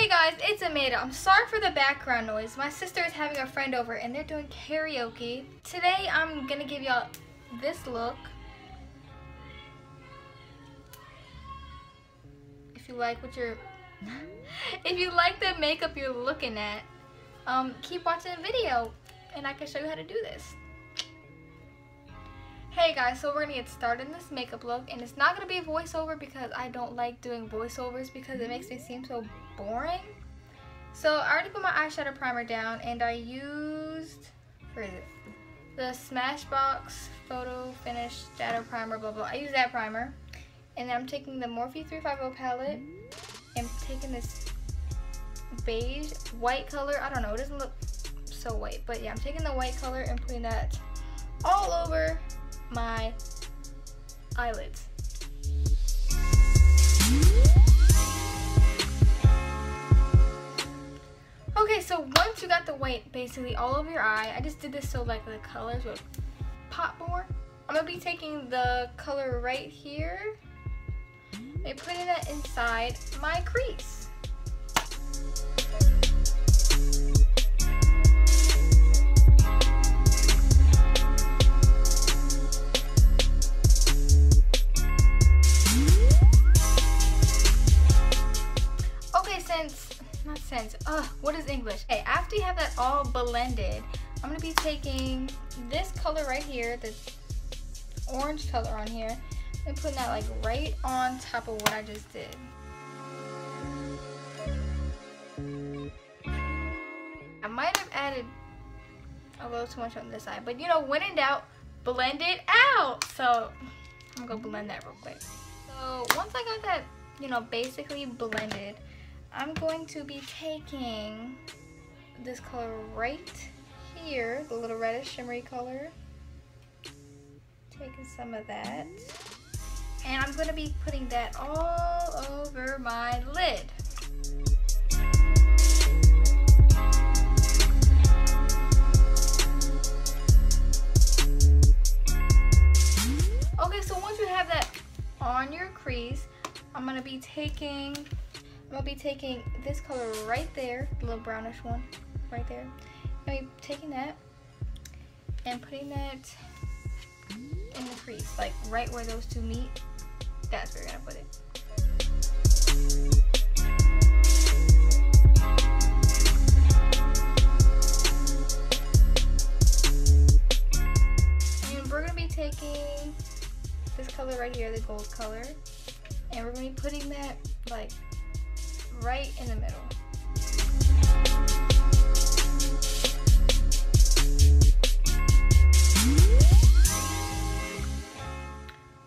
Hey guys, it's Amanda. I'm sorry for the background noise. My sister is having a friend over and they're doing karaoke. Today I'm gonna give y'all this look. If you like what you're if you like the makeup you're looking at, keep watching the video and I can show you how to do this. Hey guys, so we're gonna get started in this makeup look, and it's not gonna be a voiceover because I don't like doing voiceovers because it makes me seem so boring. So I already put my eyeshadow primer down and I used, where is it? The Smashbox Photo Finish Shadow Primer, blah blah. I use that primer. And then I'm taking the Morphe 350 palette and taking this beige white color. I don't know, it doesn't look so white, but yeah, I'm taking the white color and putting that all over my eyelids. Okay, so once you got the white basically all over your eye, I just did this so like the colors would pop more. I'm gonna be taking the color right here and putting that inside my crease. What is English? Okay, after you have that all blended, I'm gonna be taking this color right here, this orange color on here, and putting that like right on top of what I just did. I might have added a little too much on this side, but you know, when in doubt, blend it out. So I'm gonna go blend that real quick. So once I got that, you know, basically blended, I'm going to be taking this color right here, the little reddish shimmery color, taking some of that, and I'm going to be putting that all over my lid. Okay, so once you have that on your crease, I'm gonna be taking this color right there, the little brownish one right there. I'm gonna be taking that and putting that in the crease, like right where those two meet. That's where you're gonna put it. And we're gonna be taking this color right here, the gold color, and we're gonna be putting that like right in the middle.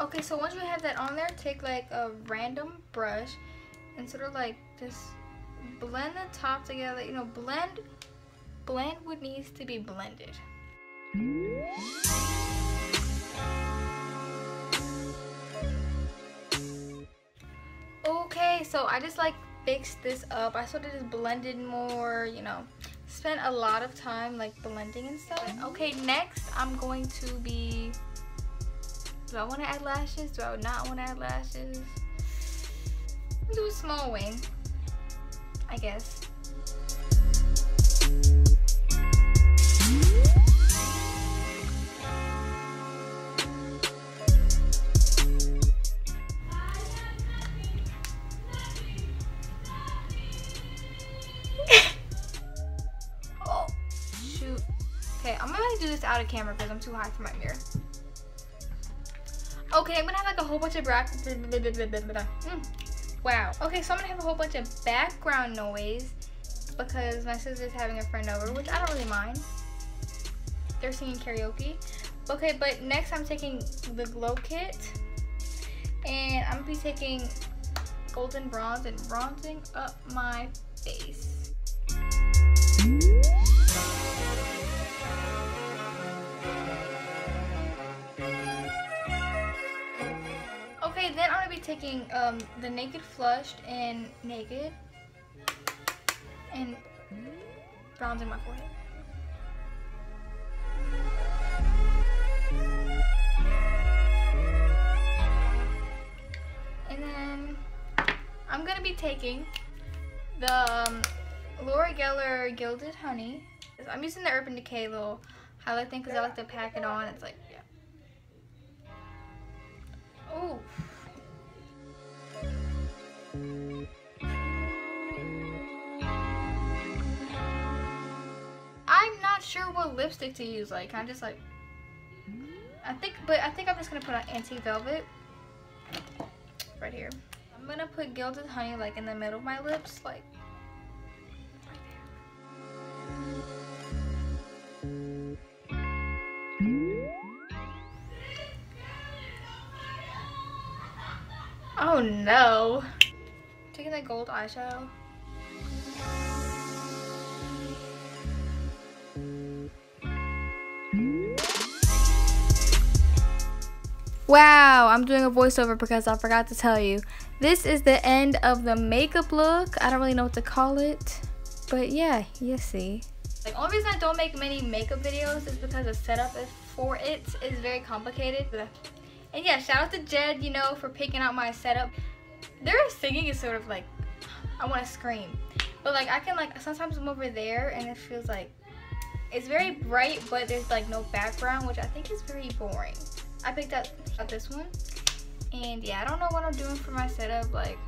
Okay, so once you have that on there, take like a random brush and sort of like just blend the top together, you know, blend what needs to be blended. Okay, so I just like fixed this up. I sort of just blended more, you know, spent a lot of time like blending and stuff. Okay, next I'm going to be, do I want to add lashes? Do I not want to add lashes? I'm gonna do a small wing, I guess. Out of camera because I'm too high for my mirror. Okay, I'm gonna have like a whole bunch of wow. Okay, so I'm gonna have a whole bunch of background noise because my sister's having a friend over, which I don't really mind. They're singing karaoke. Okay, but next I'm taking the glow kit and I'm gonna be taking golden bronze and bronzing up my face. Okay, then I'm gonna be taking the Naked Flushed and Naked and bronzing my forehead. And then I'm gonna be taking the Laura Geller Gilded Honey. I'm using the Urban Decay little highlight thing because I like to pack it on. It's like, yeah. Oh. I'm not sure what lipstick to use. Like, I'm just like, I think I'm just gonna put on Antique Velvet right here. I'm gonna put Gilded Honey like in the middle of my lips, like. Oh no! Taking that gold eyeshadow. Wow, I'm doing a voiceover because I forgot to tell you. This is the end of the makeup look. I don't really know what to call it, but yeah, you see. The only reason I don't make many makeup videos is because the setup for it is very complicated. And yeah, shout out to Jed, you know, for picking out my setup. Their singing is sort of like, I want to scream. But like, I can like, sometimes I'm over there and it feels like, it's very bright, but there's like no background, which I think is very boring. I picked up this one. And yeah, I don't know what I'm doing for my setup. Like,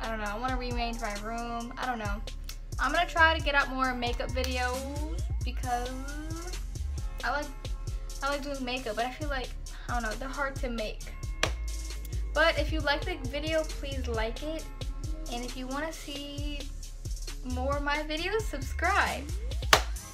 I don't know. I want to rearrange my room. I don't know. I'm going to try to get out more makeup videos because I like doing makeup, but I feel like, I don't know, they're hard to make. But if you like the video, please like it. And if you want to see more of my videos, subscribe.